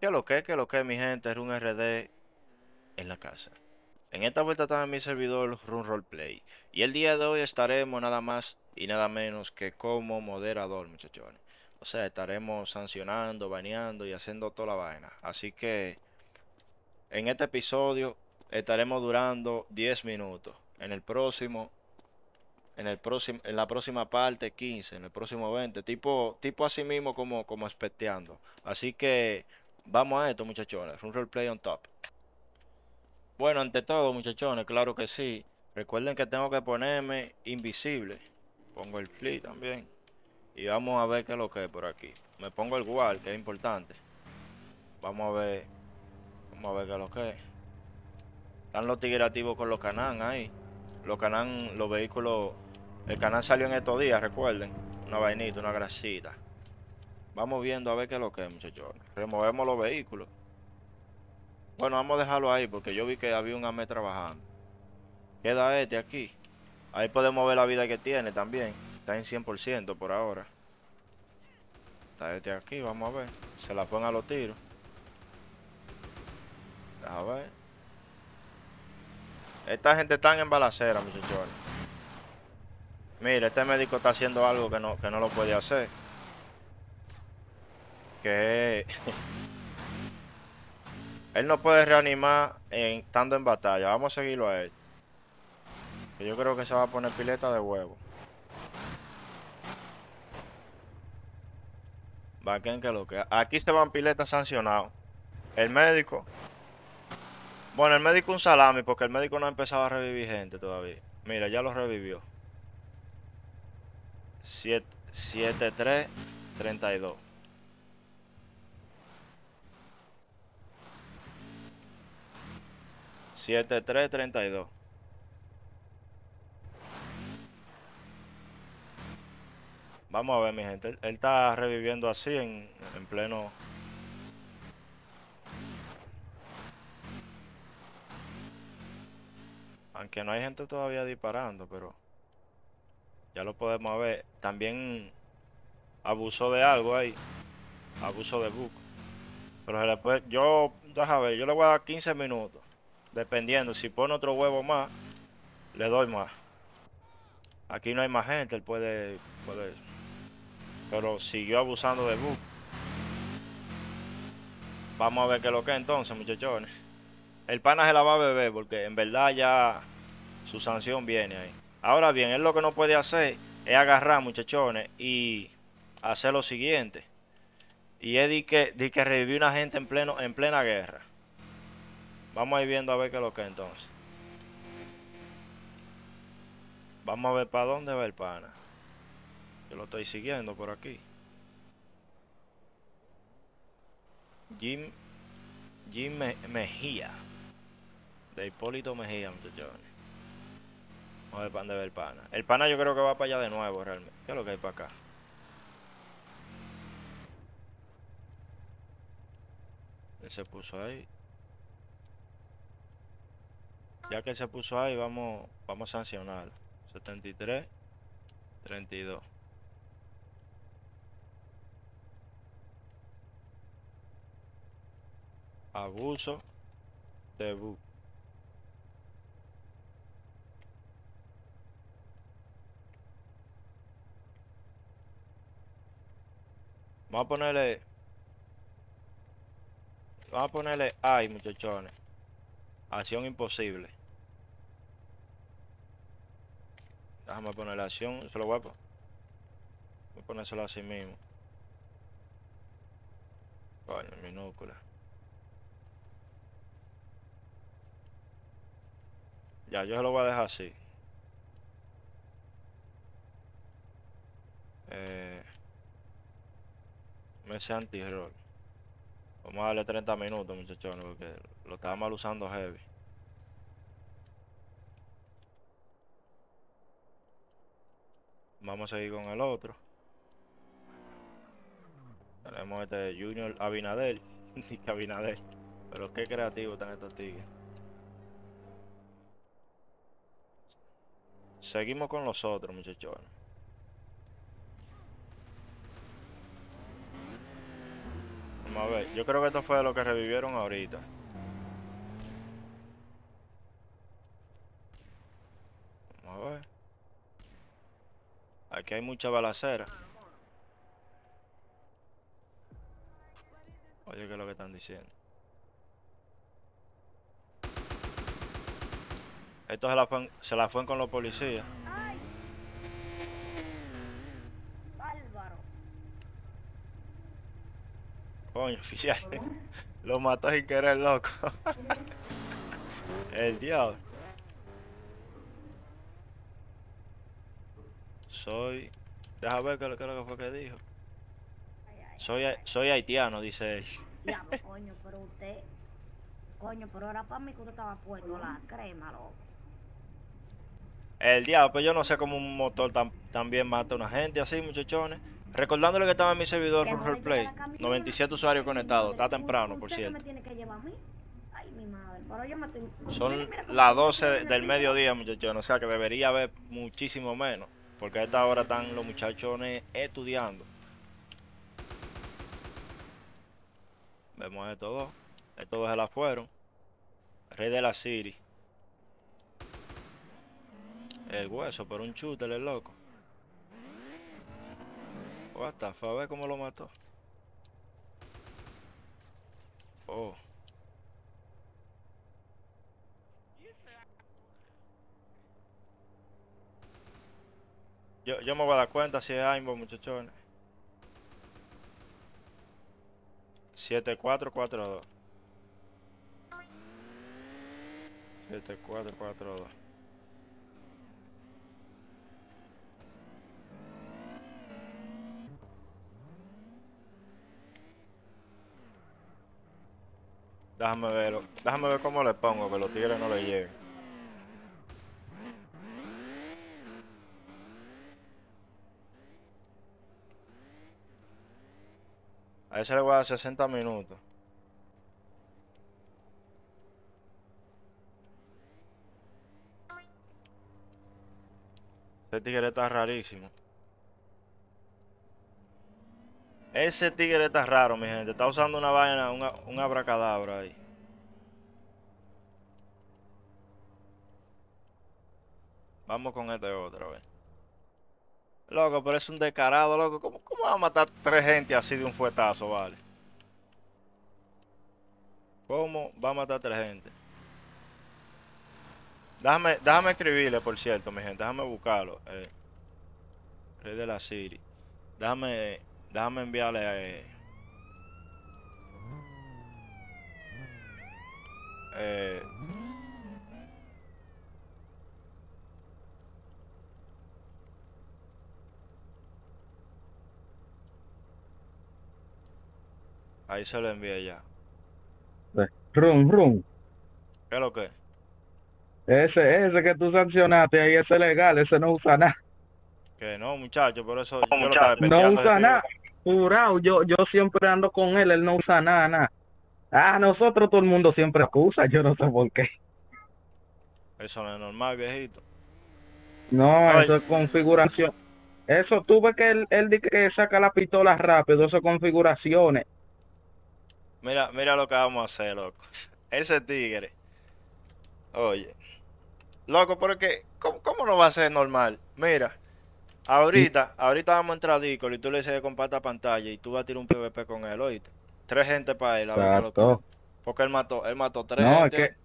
Que lo que, mi gente, RUN RD en la casa. En esta vuelta está mi servidor RUN Roleplay. Y el día de hoy estaremos nada más y nada menos que como moderador, muchachones. O sea, estaremos sancionando, baneando y haciendo toda la vaina. Así que en este episodio estaremos durando 10 minutos. En la próxima parte 15, en el próximo 20. Tipo así mismo como expecteando. Así que vamos a esto, muchachones. RUN Roleplay on top. Bueno, ante todo, muchachones, claro que sí. Recuerden que tengo que ponerme invisible. Pongo el flip también. Y vamos a ver qué es lo que es por aquí. Me pongo el guard, que es importante. Vamos a ver qué es lo que es. Están los tigres activos con los Canan ahí. Los Canan, los vehículos. El Canan salió en estos días, recuerden. Una vainita, una grasita. Vamos viendo a ver qué es lo que es, muchachos. Removemos los vehículos. Bueno, vamos a dejarlo ahí porque yo vi que había un AME trabajando. Queda este aquí. Ahí podemos ver la vida que tiene también. Está en 100% por ahora. Está este aquí, vamos a ver. Se la ponen a los tiros. A ver. Esta gente está en balacera, muchachos. Mira, este médico está haciendo algo que no lo puede hacer. Que él no puede reanimar estando en batalla. Vamos a seguirlo a él. Yo creo que se va a poner pileta de huevo. Baquen que lo que. Aquí se van piletas sancionados. El médico. Bueno, el médico un salami porque el médico no ha empezado a revivir gente todavía. Mira, ya lo revivió. 7-3-32. Vamos a ver, mi gente. Él está reviviendo así en pleno. Aunque no hay gente todavía disparando, pero ya lo podemos ver. También abusó de algo ahí. Abuso de bug. Pero después, déjame ver, yo le voy a dar 15 minutos. Dependiendo, si pone otro huevo más, le doy más. Aquí no hay más gente, él puede. Pero siguió abusando de bug. Vamos a ver qué es lo que es entonces, muchachones. El pana se la va a beber porque en verdad ya su sanción viene ahí. Ahora bien, él lo que no puede hacer es agarrar, muchachones, y hacer lo siguiente. Y es de que revivió una gente en plena guerra. Vamos a ir viendo a ver qué es lo que es entonces. Vamos a ver para dónde va el pana. Yo lo estoy siguiendo por aquí. Mejía. De Hipólito Mejía, muchachos. Vamos a ver para dónde va el pana. El pana yo creo que va para allá de nuevo realmente. ¿Qué es lo que hay para acá? Él se puso ahí. Ya que él se puso ahí, vamos a sancionar. 73-32. Abuso de bug. Vamos a ponerle ay, muchachones. Acción imposible. Déjame poner la acción, eso lo guapo. Voy a ponérselo así mismo. Coño, minúscula. Ya, yo se lo voy a dejar así. Mesa anti-roll. Vamos a darle 30 minutos, muchachones, porque lo estaba mal usando heavy. Vamos a seguir con el otro. Tenemos este Junior Abinader. Dice Abinader. Pero qué creativo están estos tigres. Seguimos con los otros, muchachos. Vamos a ver, yo creo que esto fue de lo que revivieron ahorita. Vamos a ver. Aquí hay mucha balacera. Oye, ¿qué es lo que están diciendo? Estos se la fue con los policías. Coño, oficial. Lo mató sin querer, loco. El diablo. Soy... Deja ver qué es lo que fue que dijo. Soy haitiano, dice él. Diablo, coño, pero usted... Coño, pero era para mí que usted estaba puesto la crema, loco. El diablo, pues yo no sé cómo un motor tan bien mata a una gente así, muchachones. Recordándole que estaba en mi servidor Run Roleplay, 97 usuarios conectados, está temprano, por cierto. Son las 12 del mediodía, muchachones, o sea que debería haber muchísimo menos, porque a esta hora están los muchachones estudiando. Vemos a estos dos. Estos dos se la fueron. Rey de la City. El hueso, pero un chute, el loco. What the fuck, a ver cómo lo mató. Oh. Yo me voy a dar cuenta si es aimbot, muchachones. 7442. 7442. Déjame ver cómo le pongo, que los tigres no le lleguen. A ese le voy a dar 60 minutos. Este tigre está rarísimo. Ese tigre está raro, mi gente. Está usando una vaina, un abracadabra ahí. Vamos con este otra vez. Loco, pero es un descarado, loco. ¿Cómo va a matar 3 gente así de un fuetazo, vale? ¿Cómo va a matar 3 gente? Déjame escribirle, por cierto, mi gente. Déjame buscarlo. Rey de la City. Déjame enviarle ahí se lo envié ya. Run, run. ¿Qué es lo que? Ese que tú sancionaste ahí, ese legal, ese no usa nada. Que no, muchacho, por eso yo lo estaba peleando. No usa nada. Jurado, yo siempre ando con él, él no usa nada. Ah, nosotros todo el mundo siempre acusa, yo no sé por qué. Eso no es normal, viejito. No, ay, eso es configuración. Eso, tú ves que él dice que saca la pistola rápido, eso es configuraciones. Mira lo que vamos a hacer, loco. Ese tigre. Oye. Loco, porque ¿cómo no va a ser normal? Mira. Ahorita vamos a entrar a Discord y tú le dices que comparta pantalla y tú vas a tirar un PvP con él, oíste. 3 gente para él, a ver lo que... Porque él mató 3 no, gente.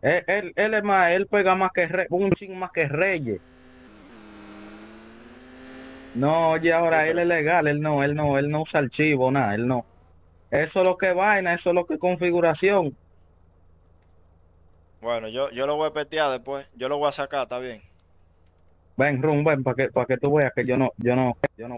Es que... él es más, él pega más que Reyes, un ching más que Reyes. No, oye, ahora él es legal, él no usa archivo, nada, él no. Eso es lo que vaina, eso es lo que configuración. Bueno, yo lo voy a petear después, yo lo voy a sacar, está bien. Ven, Run, ven, para que tú veas que yo no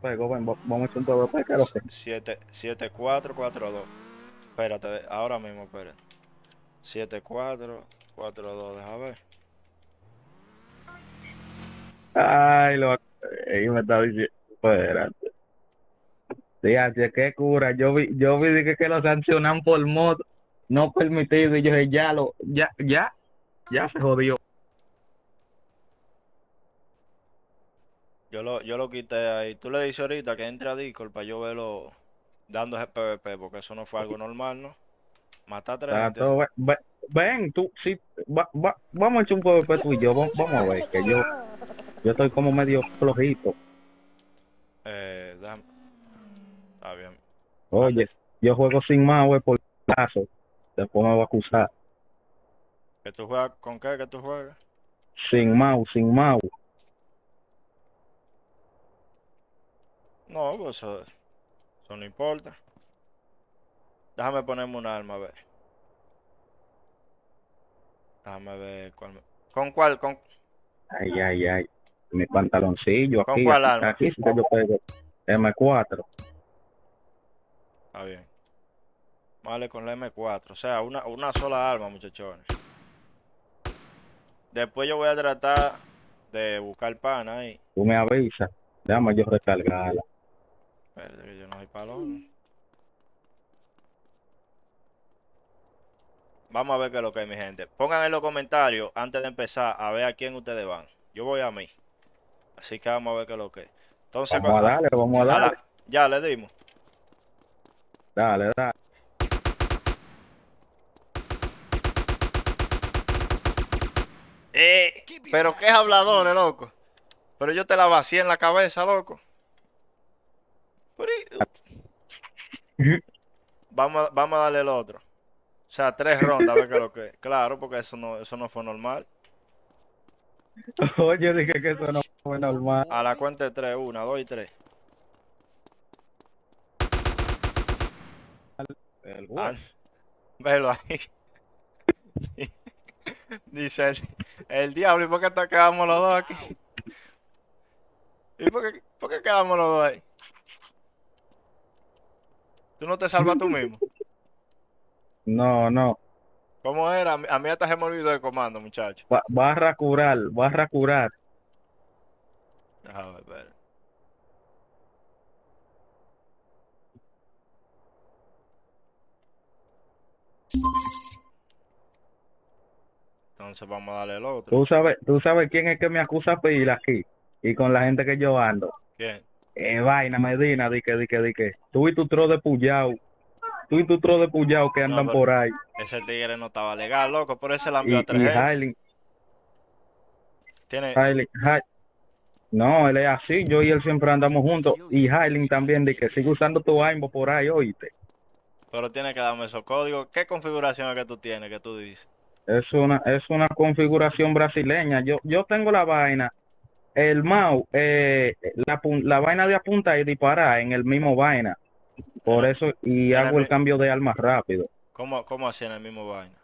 pego, ven, vamos a echar un PvP, ¿qué es lo que? 7442. Espérate, ahora mismo, espérate. 7442, deja ver. Ay, me está diciendo, espérate. Fíjate, qué cura, yo vi que lo sancionan por moto, no permitido, y yo dije, ya se jodió. Yo lo quité ahí. Tú le dices ahorita que entre a Discord para yo verlo dando ese PvP, porque eso no fue algo normal, ¿no? Matar tres gente. Ven, tú, sí, vamos a echar un PvP tú y yo, vamos a ver, que yo estoy como medio flojito. Déjame. Está bien. Oye, yo juego sin malware por plazo, después me va a acusar. ¿Que tú juegas con qué? ¿Que tú juegas? Sin mouse, sin mouse. No, pues eso no importa. Déjame ponerme un arma, a ver. Déjame ver cuál. ¿Con cuál? Con... Ay, ay, ay. Mi pantaloncillo. ¿Con aquí, cuál aquí, arma? Aquí sí que yo pego. M4. Está bien. Vale, con la M4. O sea, una sola arma, muchachones. Después yo voy a tratar de buscar pana ahí. Tú me avisas. Déjame yo recargarla. Espérate que yo no soy palón. Vamos a ver qué es lo que hay, mi gente. Pongan en los comentarios antes de empezar a ver a quién ustedes van. Yo voy a mí. Así que vamos a ver qué es lo que es. Entonces, vamos a darle, vamos a darle. Ya le dimos. Dale, dale. Pero qué habladores, loco. Pero yo te la vacié en la cabeza, loco. Vamos a darle el otro. O sea, 3 rondas, a ver qué es lo que es. Claro, porque eso no fue normal. Oye, dije que eso no fue normal. A la cuenta de 3, 1, 2 y 3. Velo ahí. Dice el diablo, ¿y por qué quedamos los dos aquí? ¿Y por qué quedamos los dos ahí? ¿Tú no te salvas tú mismo? No, no. ¿Cómo era? A mí hasta se me olvidó el comando, muchacho. Barra curar, barra curar. Déjame ver. Entonces vamos a darle el otro. ¿Tú sabes quién es que me acusa pila aquí? Y con la gente que yo ando. ¿Quién? Vaina Medina, di que. Tú y tu tro de puyao. Tú y tu tro de puyao que andan por ahí. Ese tigre no estaba legal, loco. Por ese la envió a 3G. ¿Tiene? No, él es así. Yo y él siempre andamos juntos. Y Hailing también, di que sigue usando tu aimbo por ahí, oíste. Pero tiene que darme esos códigos. ¿Qué configuración es que tú tienes, que tú dices? Es una configuración brasileña. Yo tengo la vaina, el mouse, la vaina de apuntar y disparar en el mismo vaina. Por eso, y hago el cambio de armas rápido. ¿Cómo así en el mismo vaina?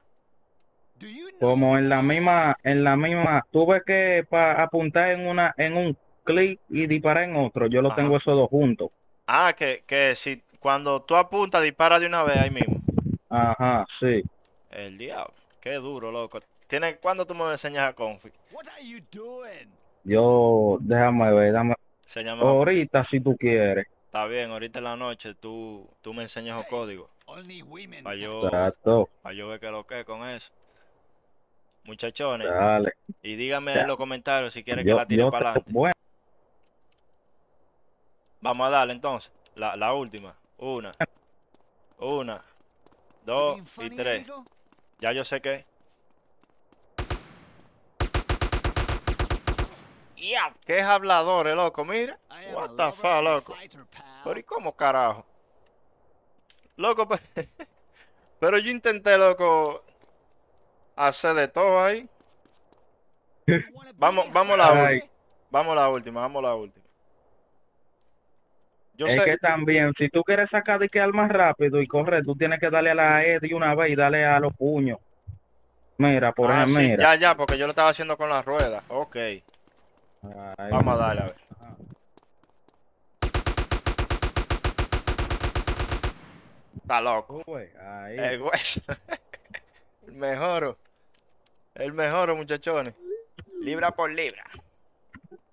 Como en la misma, tú ves que para apuntar en un clic y disparar en otro, yo lo tengo esos dos juntos. Ah, que si cuando tú apuntas, dispara de una vez ahí mismo. Ajá, sí. El diablo. Qué duro, loco. ¿Cuándo tú me enseñas a config? Yo, déjame ver, dame. Ahorita si tú quieres. Está bien, ahorita en la noche tú me enseñas los códigos. Para yo ver qué lo que es con eso. Muchachones. Dale. Y díganme en los comentarios si quieren que la tire para adelante. Bueno. Vamos a darle entonces. La última. Una, dos y tres. Ya yo sé que... Yeah. ¿Qué es habladores, loco? Mira. What the fuck, loco. Pero ¿y cómo carajo? Loco, pero yo intenté, loco, hacer de todo ahí. Vamos a la última. Yo sé que también, si tú quieres sacar de que armas rápido y correr, tú tienes que darle a la E de una vez y darle a los puños. Mira, por ahí, sí, mira. Ya, porque yo lo estaba haciendo con las ruedas. Ok. Ahí, vamos a darle, a ver. Ajá. Está loco. Uy, ahí. El güey. El mejoro, muchachones. Libra por libra.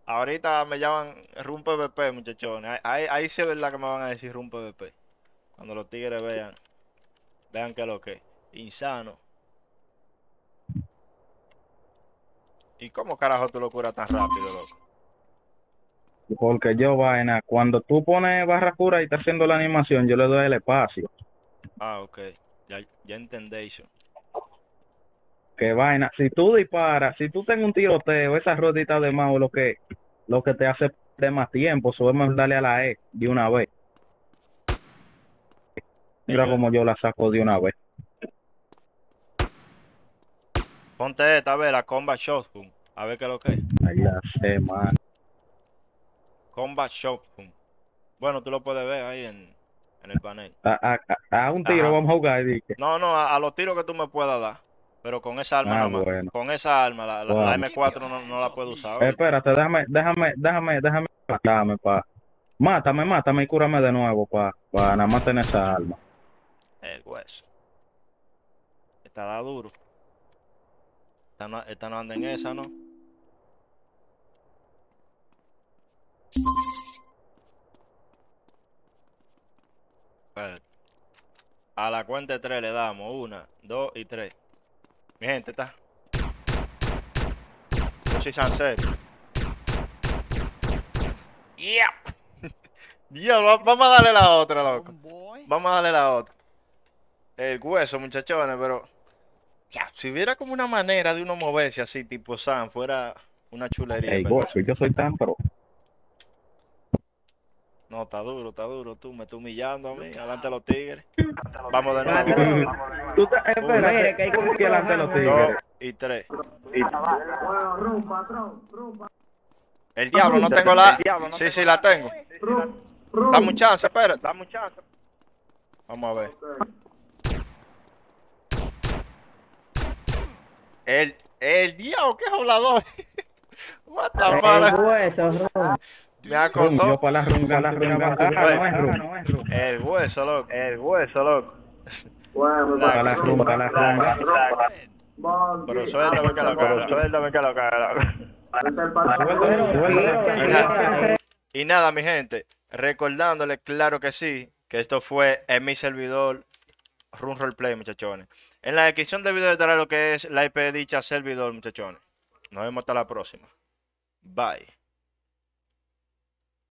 Ahorita me llaman Run PvP, muchachones. Ahí sí es verdad que me van a decir Run PvP. Cuando los tigres vean que es lo que es. Insano. ¿Y cómo carajo tú lo curas tan rápido, loco? Porque yo, vaina, cuando tú pones barra pura y estás haciendo la animación, yo le doy el espacio. Ah, ok. Ya entendéis eso. Que vaina, si tú disparas, si tú tengas un tiroteo, esas rueditas de mouse lo que te hace perder más tiempo, subemos darle a la E de una vez. Mira como yo la saco de una vez. Ponte esta, a ver, la Combat Shotgun. A ver qué es lo que es. Ay, la sé, man. Combat Shotgun. Bueno, tú lo puedes ver ahí en el panel. A un tiro. Ajá. Vamos a jugar. Dice. No, no, a los tiros que tú me puedas dar. Pero con esa arma, nomás. Bueno. Con esa arma, la M4 no la puedo usar. Espérate, déjame, pa. Mátame y cúrame de nuevo, pa. Para nada más tener esa arma. El hueso. Estará duro. Esta no anda en esa, ¿no? A la cuenta de 3 le damos. 1, 2 y 3. Mi gente está. Yo soy Sunset. Yeah. Dios, vamos a darle la otra, loco. Vamos a darle la otra. El hueso, muchachones, pero... Ya, si hubiera como una manera de uno moverse así, tipo Sam, fuera una chulería. Hey, gozo, yo soy tan pro. No, está duro, tú me estás humillando a mí. Adelante los tigres. Vamos de nuevo. Tú te esperas que hay como que adelante los tigres. 2 y 3. El diablo, no tengo la... Sí, sí, la tengo. Dame un chance, espérate. Vamos a ver. El diablo, qué hablador. What the fuck. Me acordó. El hueso, loco. Bueno, la rumba. Pero suéltame que lo cae. Y nada, mi gente. Recordándole, claro que sí, que esto fue en mi servidor Run Roleplay, muchachones. En la descripción del video estará lo que es la IP de dicha servidor, muchachones. Nos vemos hasta la próxima. Bye.